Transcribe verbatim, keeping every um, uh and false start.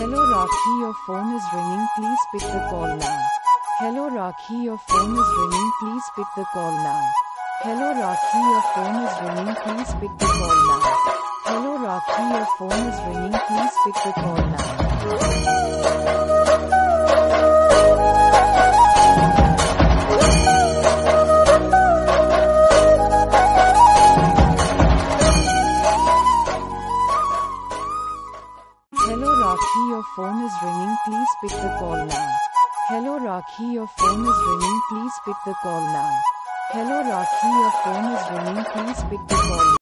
Hello Rakhi, your phone is ringing, please pick the call now. Hello Rakhi, your phone is ringing, please pick the call now. Hello Rakhi, your phone is ringing, please pick the call now. Hello Rakhi, your phone is ringing, please pick the call now. Hello Rakhi, your phone is ringing, please pick the call now. Hello Rakhi, your phone is ringing, please pick the call now. Hello Rakhi, your phone is ringing, please pick the call now.